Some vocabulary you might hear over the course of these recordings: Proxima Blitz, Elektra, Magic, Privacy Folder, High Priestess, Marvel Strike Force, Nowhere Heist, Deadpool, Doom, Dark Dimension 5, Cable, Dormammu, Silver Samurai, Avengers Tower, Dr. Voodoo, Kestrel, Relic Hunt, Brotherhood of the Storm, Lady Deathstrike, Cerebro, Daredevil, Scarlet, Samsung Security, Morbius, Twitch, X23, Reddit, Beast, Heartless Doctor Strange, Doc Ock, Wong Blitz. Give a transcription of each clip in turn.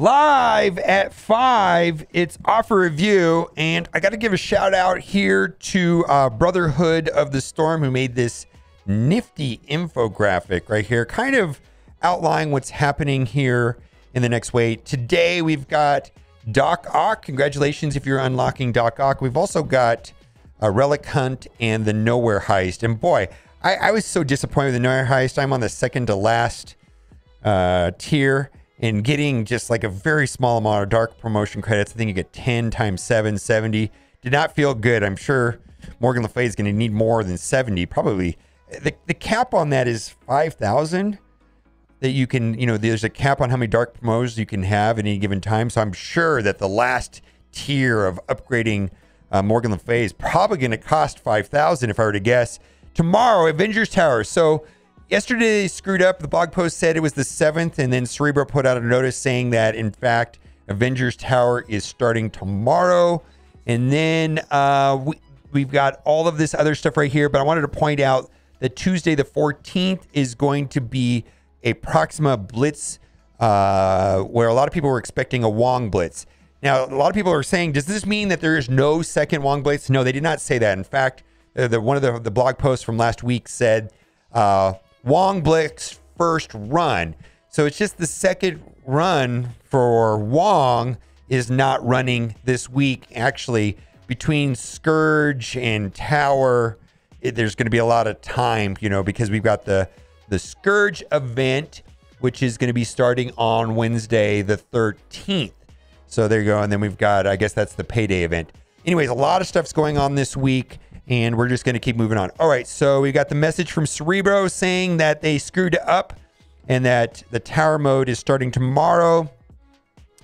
Live at 5, it's Offer Review, and I got to give a shout out here to Brotherhood of the Storm, who made this nifty infographic right here, kind of outlining what's happening here in the next wave. Today, we've got Doc Ock. Congratulations if you're unlocking Doc Ock. We've also got Relic Hunt and the Nowhere Heist. And boy, I was so disappointed with the Nowhere Heist. I'm on the second to last tier. And getting just like a very small amount of dark promotion credits. I think you get 10 times 7, 70. Did not feel good. I'm sure Morgan LeFay is going to need more than 70. Probably the cap on that is 5,000 that you can, you know, there's a cap on how many dark promos you can have at any given time. So I'm sure that the last tier of upgrading Morgan LeFay is probably going to cost 5,000 if I were to guess. Tomorrow, Avengers Tower. So yesterday, they screwed up. The blog post said it was the 7th, and then Cerebro put out a notice saying that, in fact, Avengers Tower is starting tomorrow. And then we've got all of this other stuff right here, but I wanted to point out that Tuesday the 14th is going to be a Proxima Blitz, where a lot of people were expecting a Wong Blitz. Now, a lot of people are saying, does this mean that there is no second Wong Blitz? No, they did not say that. In fact, one of the blog posts from last week said, Wong Blitz first run. So it's just the second run for Wong is not running this week. Actually, between Scourge and Tower, there's going to be a lot of time, you know, because we've got the Scourge event, which is going to be starting on Wednesday the 13th. So there you go. And then we've got, I guess that's the payday event. Anyways, a lot of stuff's going on this week, and we're just going to keep moving on. All right, so we got the message from Cerebro saying that they screwed up and that the tower mode is starting tomorrow.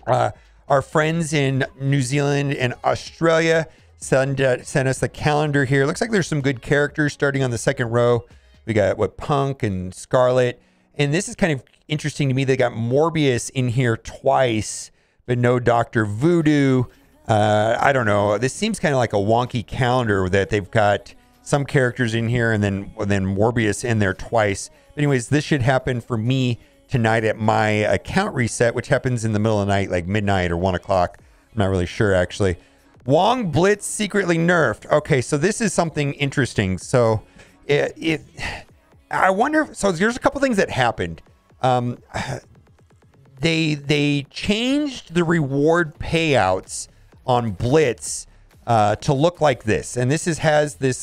Our friends in New Zealand and Australia sent us the calendar here. Looks like there's some good characters starting on the second row. We got, what, Punk and Scarlet. And this is kind of interesting to me. They got Morbius in here twice, but no Dr. Voodoo. I don't know. This seems kind of like a wonky calendar that they've got some characters in here and then Morbius in there twice. But anyways, this should happen for me tonight at my account reset, which happens in the middle of the night, like midnight or 1 o'clock. I'm not really sure, actually. Wong Blitz secretly nerfed. Okay, so this is something interesting. So I wonder if, so there's a couple things that happened. They changed the reward payouts on Blitz to look like this, and this has this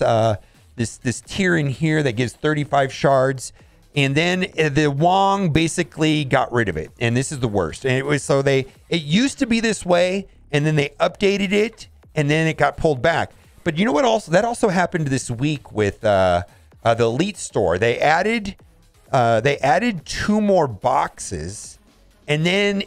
tier in here that gives 35 shards, and then the Wong basically got rid of it, and this is the worst. And it was, so it used to be this way, and then they updated it, and then it got pulled back. But you know what? That also happened this week with the Elite Store. They added two more boxes, and then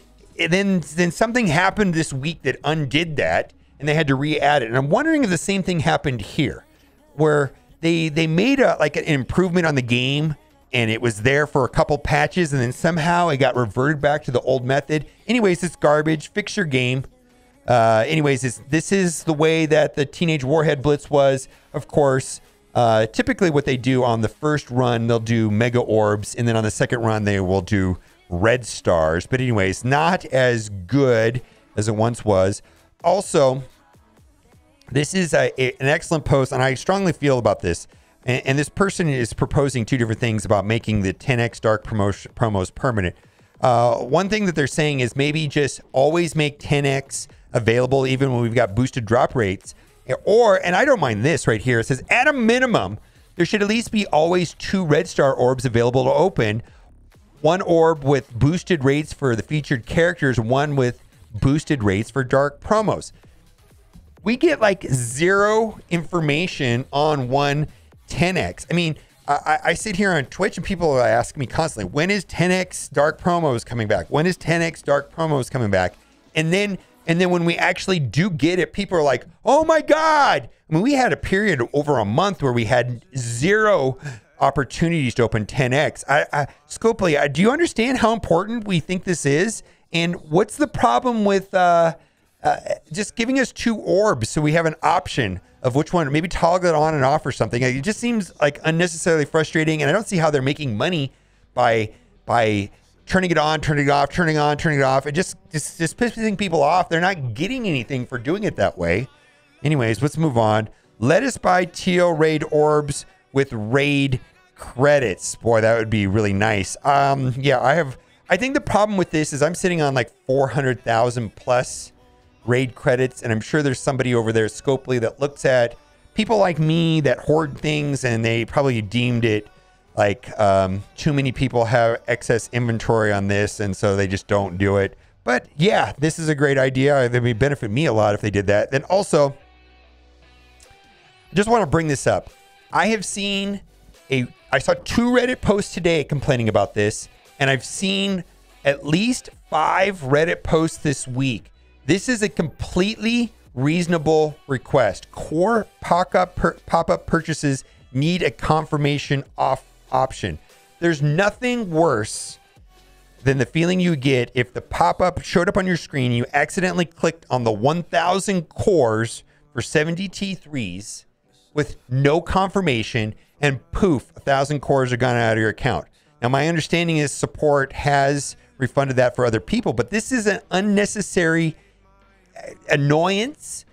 something happened this week that undid that, and they had to re-add it. And I'm wondering if the same thing happened here, where they made an improvement on the game, and it was there for a couple patches, and then somehow it got reverted back to the old method. Anyways, it's garbage. Fix your game. Anyways, this is the way that the Teenage Warhead Blitz was. Of course, typically what they do on the first run, they'll do Mega Orbs, and then on the second run, they will do Red Stars. But anyways, not as good as it once was. Also, this is an excellent post, and I strongly feel about this, and this person is proposing two different things about making the 10x dark promos permanent. One thing that they're saying is maybe just always make 10x available even when we've got boosted drop rates, or, and I don't mind this right here, it says at a minimum there should at least be always 2 Red Star orbs available to open, 1 orb with boosted rates for the featured characters, 1 with boosted rates for dark promos. We get like 0 information on 10x. I mean, I sit here on Twitch and people ask me constantly, when is 10x dark promos coming back? When is 10x dark promos coming back? And then when we actually do get it, people are like, oh my God. I mean, we had a period over a month where we had 0 opportunities to open 10x. Scopely, do you understand how important we think this is? And what's the problem with just giving us 2 orbs so we have an option of which one? Maybe toggle it on and off or something. It just seems like unnecessarily frustrating, and I don't see how they're making money by turning it on, turning it off, turning on, turning it off. It just pissing people off. They're not getting anything for doing it that way. Anyways, let's move on. Let us buy TO Raid Orbs with Raid Credits. Boy, that would be really nice. Yeah, I think the problem with this is I'm sitting on like 400,000 plus Raid Credits, and I'm sure there's somebody over there, Scopely, that looks at people like me that hoard things, and they probably deemed it like too many people have excess inventory on this, and so they just don't do it. But yeah, this is a great idea. It would benefit me a lot if they did that. And also, I just want to bring this up. I have seen I saw 2 Reddit posts today complaining about this, and I've seen at least 5 Reddit posts this week. This is a completely reasonable request. Core pop-up purchases need a confirmation off option. There's nothing worse than the feeling you get if the pop-up showed up on your screen and you accidentally clicked on the 1,000 cores for 70 T3s with no confirmation, and poof, 1,000 cores are gone out of your account. Now, my understanding is support has refunded that for other people, but this is an unnecessary annoyance,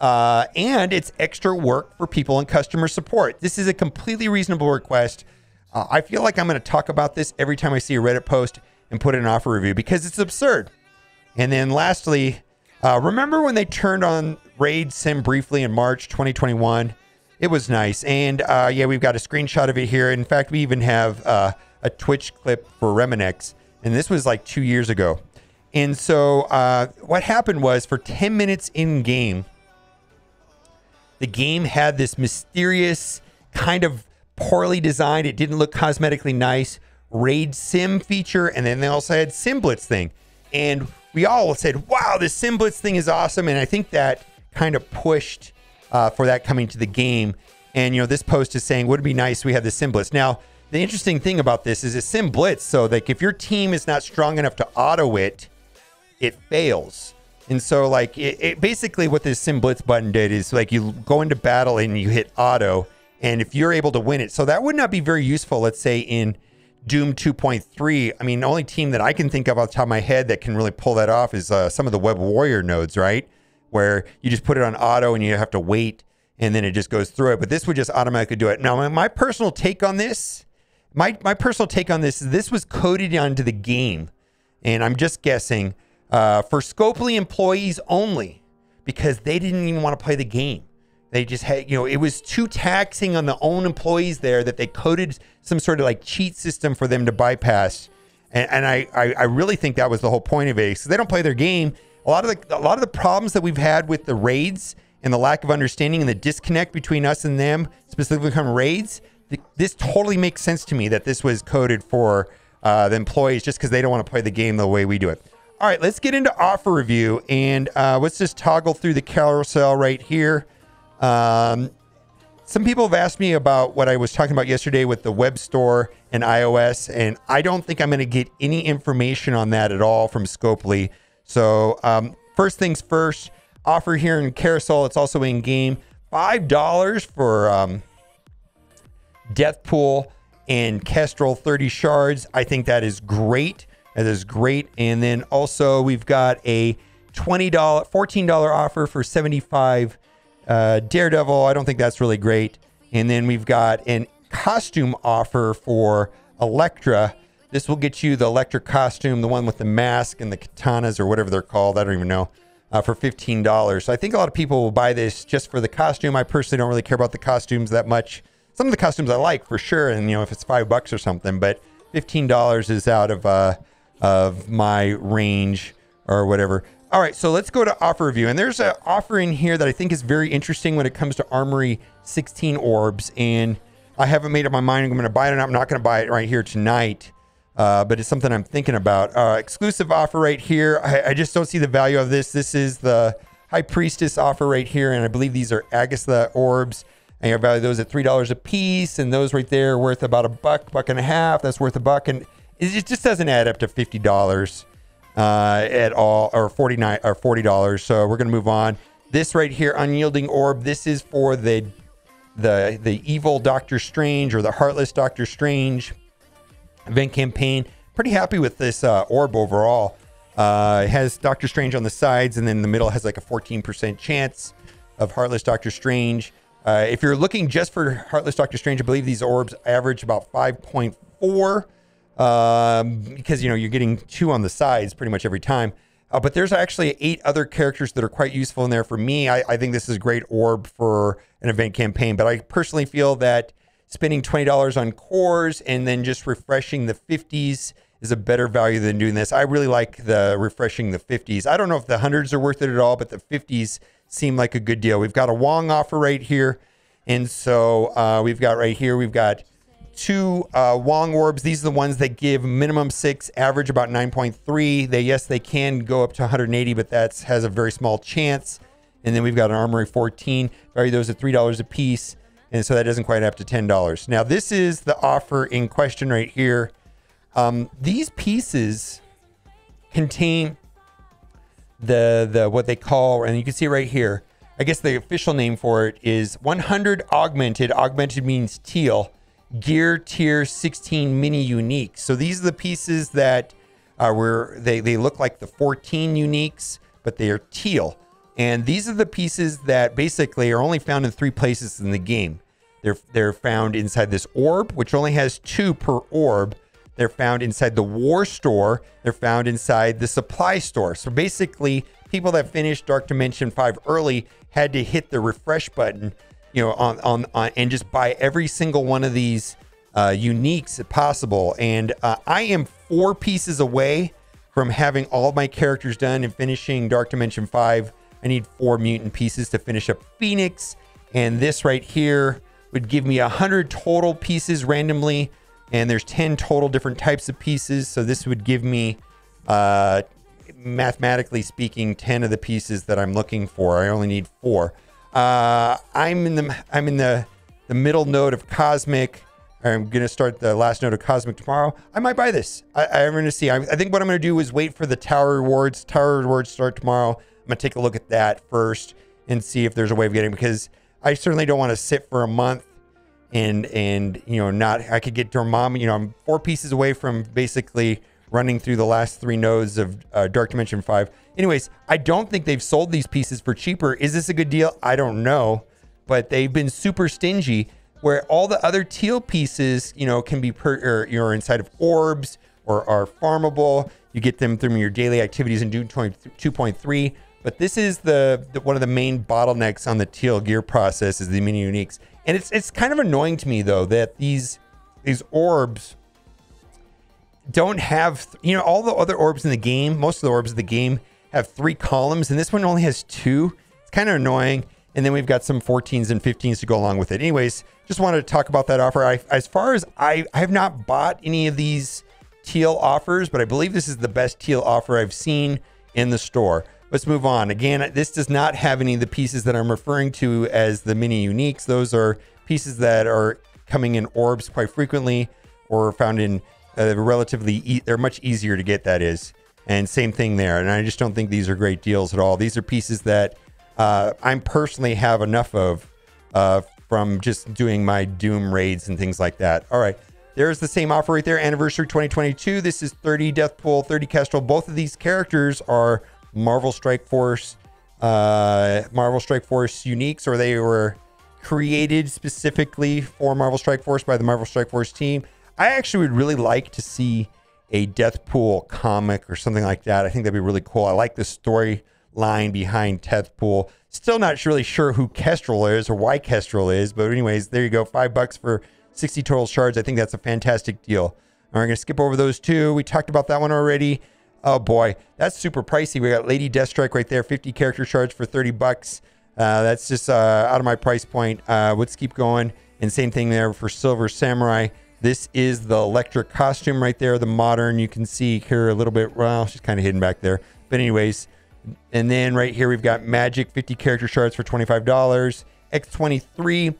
and it's extra work for people in customer support. This is a completely reasonable request. I feel like I'm going to talk about this every time I see a Reddit post and put in an offer review, because it's absurd. And then lastly, remember when they turned on Raid Sim briefly in March 2021? It was nice. And yeah, we've got a screenshot of it here. In fact, we even have a Twitch clip for Remenex, and this was like 2 years ago. And so what happened was, for 10 minutes in game, the game had this mysterious, kind of poorly designed, it didn't look cosmetically nice, Raid Sim feature, and then they also had Sim Blitz thing. And we all said, wow, this Sim Blitz thing is awesome. And I think that kind of pushed for that coming to the game. And, you know, this post is saying, would it be nice if we had the Sim Blitz? Now, the interesting thing about this is it's Sim Blitz, so like if your team is not strong enough to auto it, it fails. And so like it basically what this Sim Blitz button did is like you go into battle and you hit auto, and if you're able to win it. So that would not be very useful, let's say, in Doom 2.3. I mean, the only team that I can think of off the top of my head that can really pull that off is some of the Web Warrior nodes, right? Where you just put it on auto and you have to wait, and then it just goes through it. But this would just automatically do it. Now, my personal take on this, my personal take on this is this was coded onto the game, and I'm just guessing, for Scopely employees only, because they didn't even want to play the game. They just had, you know, it was too taxing on the own employees there that they coded some sort of like cheat system for them to bypass. And I really think that was the whole point of it. So they don't play their game. A lot of the problems that we've had with the raids and the lack of understanding and the disconnect between us and them, specifically from raids, this totally makes sense to me that this was coded for the employees just because they don't want to play the game the way we do it. All right, let's get into offer review, and let's just toggle through the carousel right here. Some people have asked me about what I was talking about yesterday with the web store and iOS, and I don't think I'm going to get any information on that at all from Scopely. So first things first, offer here in carousel, it's also in game, $5 for Deathpool and Kestrel 30 shards. I think that is great. That is great. And then also we've got a $14 offer for 75 Daredevil. I don't think that's really great. And then we've got an costume offer for Elektra. This will get you the Elektra costume, the one with the mask and the katanas or whatever they're called. I don't even know, for $15. So I think a lot of people will buy this just for the costume. I personally don't really care about the costumes that much. Some of the costumes I like for sure. And, you know, if it's $5 or something, but $15 is out of my range or whatever. All right, so let's go to offer review, and there's an offer in here that I think is very interesting when it comes to Armory 16 orbs, and I haven't made up my mind I'm going to buy it or not. I'm not going to buy it right here tonight, but it's something I'm thinking about. Exclusive offer right here. I just don't see the value of this. This is the High Priestess offer right here, and I believe these are Agatha orbs, and I value those at $3 a piece, and those right there are worth about $1, $1.50. That's worth $1, and it just doesn't add up to $50 at all, or $49 or $40. So we're gonna move on. This right here, Unyielding Orb. This is for the evil Doctor Strange or the Heartless Doctor Strange event campaign. pretty happy with this orb overall. It has Doctor Strange on the sides, and then the middle has like a 14% chance of Heartless Doctor Strange. If you're looking just for Heartless Doctor Strange, I believe these orbs average about 5.4, because, you know, you're getting 2 on the sides pretty much every time. But there's actually 8 other characters that are quite useful in there. For me, I think this is a great orb for an event campaign, but I personally feel that spending $20 on cores and then just refreshing the 50s is a better value than doing this. I really like the refreshing the 50s. I don't know if the 100s are worth it at all, but the 50s seem like a good deal. We've got a Wong offer right here. And so we've got right here, we've got 2 Wong orbs. These are the ones that give minimum 6, average about 9.3. Yes, they can go up to 180, but that has a very small chance. And then we've got an Armory 16. Value those at $3 a piece. And so that doesn't quite up to $10. Now, this is the offer in question right here. These pieces contain the what they call, and you can see right here, I guess the official name for it is 100 augmented. Augmented means teal. Gear tier 16 mini uniques. So these are the pieces that were, they look like the 14 uniques, but they are teal. And these are the pieces that basically are only found in 3 places in the game. They're found inside this orb, which only has 2 per orb. They're found inside the war store. They're found inside the supply store. So basically, people that finished Dark Dimension 5 early had to hit the refresh button, you know, on and just buy every single one of these uniques if possible. And I am 4 pieces away from having all my characters done and finishing Dark Dimension 5. I need 4 mutant pieces to finish up Phoenix. And this right here would give me 100 total pieces randomly. And there's 10 total different types of pieces. So this would give me, mathematically speaking, 10 of the pieces that I'm looking for. I only need 4. I'm in the middle node of Cosmic. I'm going to start the last node of Cosmic tomorrow. I might buy this. I'm going to see. I think what I'm going to do is wait for the Tower Rewards. Tower Rewards start tomorrow. I'm going to take a look at that first and see if there's a way of getting, because I certainly don't want to sit for a month and you know, not, I could get Dormammu. You know, I'm 4 pieces away from basically running through the last 3 nodes of Dark Dimension 5. Anyways, I don't think they've sold these pieces for cheaper. Is this a good deal? I don't know, but they've been super stingy, where all the other teal pieces, you know, can be you're inside of orbs or are farmable. You get them through your daily activities in Doom 2.3. But this is the one of the main bottlenecks on the teal gear process is the mini uniques. And it's kind of annoying to me, though, that these orbs don't have, you know, all the other orbs in the game, most of the orbs of the game have 3 columns, and this one only has 2. It's kind of annoying. And then we've got some 14s and 15s to go along with it. Anyways, just wanted to talk about that offer. As far as I have not bought any of these teal offers, but I believe this is the best teal offer I've seen in the store. Let's move on. Again, this does not have any of the pieces that I'm referring to as the mini uniques. Those are pieces that are coming in orbs quite frequently, or found in they're much easier to get, that is. And same thing there. And I just don't think these are great deals at all. These are pieces that I personally have enough of from just doing my Doom raids and things like that. All right. There's the same offer right there. Anniversary 2022. This is 30 Deathpool, 30 Kestrel. Both of these characters are Marvel Strike Force, uniques, or they were created specifically for Marvel Strike Force by the Marvel Strike Force team. I actually would really like to see a Deathpool comic or something like that. I think that'd be really cool. I like the storyline behind Deathpool. Still not really sure who Kestrel is or why Kestrel is, but anyways, there you go. $5 for 60 total shards. I think that's a fantastic deal. All right, I'm going to skip over those 2. We talked about that one already. Oh boy, that's super pricey. We got Lady Deathstrike right there, 50 character shards for $30. That's just out of my price point. Let's keep going. And same thing there for Silver Samurai. This is the Elektra costume right there, the modern. You can see here a little bit, well, she's kind of hidden back there. But anyways, and then right here we've got Magic, 50 character shards for $25. X23.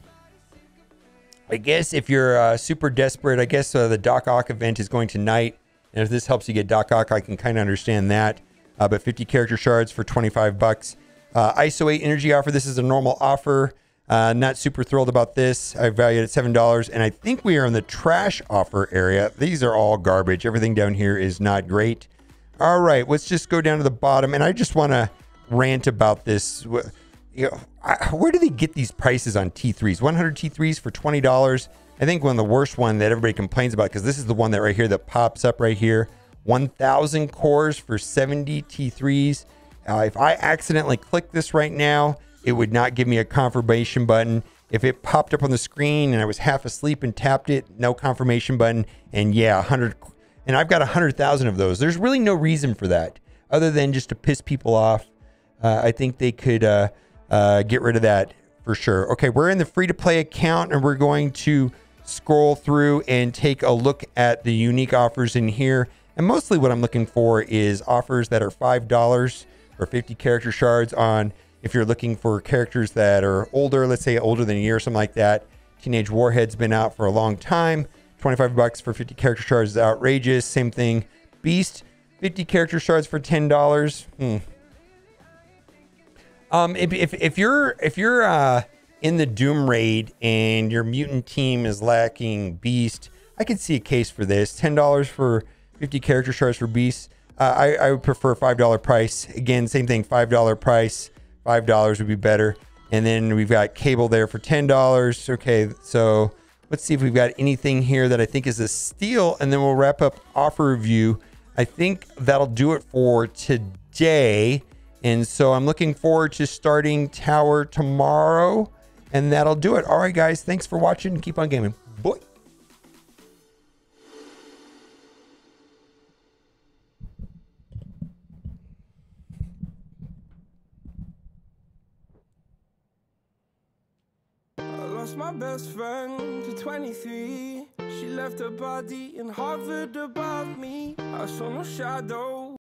I guess if you're super desperate, I guess the Doc Ock event is going tonight. And if this helps you get Doc Ock, I can kind of understand that. But 50 character shards for $25. ISO 8 energy offer. This is a normal offer. Not super thrilled about this. I valued it at $7, and I think we are in the trash offer area. These are all garbage. Everything down here is not great. All right, let's just go down to the bottom, and I just want to rant about this. You know, where do they get these prices on T3s? 100 T3s for $20. I think one of the worst one that everybody complains about, because this is the one that right here that pops up right here. 1,000 cores for 70 T3s. If I accidentally click this right now, it would not give me a confirmation button. If it popped up on the screen and I was half asleep and tapped it, no confirmation button. And yeah, 100, and I've got 100,000 of those. There's really no reason for that other than just to piss people off. I think they could get rid of that for sure. Okay, we're in the free-to-play account, and we're going to scroll through and take a look at the unique offers in here. And mostly what I'm looking for is offers that are $5 or 50 character shards on, if you're looking for characters that are older, let's say older than a year or something like that. Teenage Warhead's been out for a long time. 25 bucks for 50 character shards is outrageous. Same thing. Beast, 50 character shards for $10. If you're in the Doom raid and your mutant team is lacking Beast, I could see a case for this. $10 for 50 character shards for Beast. I would prefer $5 price. Again, same thing, $5 price. $5 would be better. And then we've got Cable there for $10. Okay, so let's see if we've got anything here that I think is a steal, and then we'll wrap up offer review. I think that'll do it for today. And so I'm looking forward to starting Tower tomorrow, and that'll do it. All right, guys, thanks for watching. Keep on gaming. Boy. My best friend to 23, she left her body and hovered above me. I saw no shadow.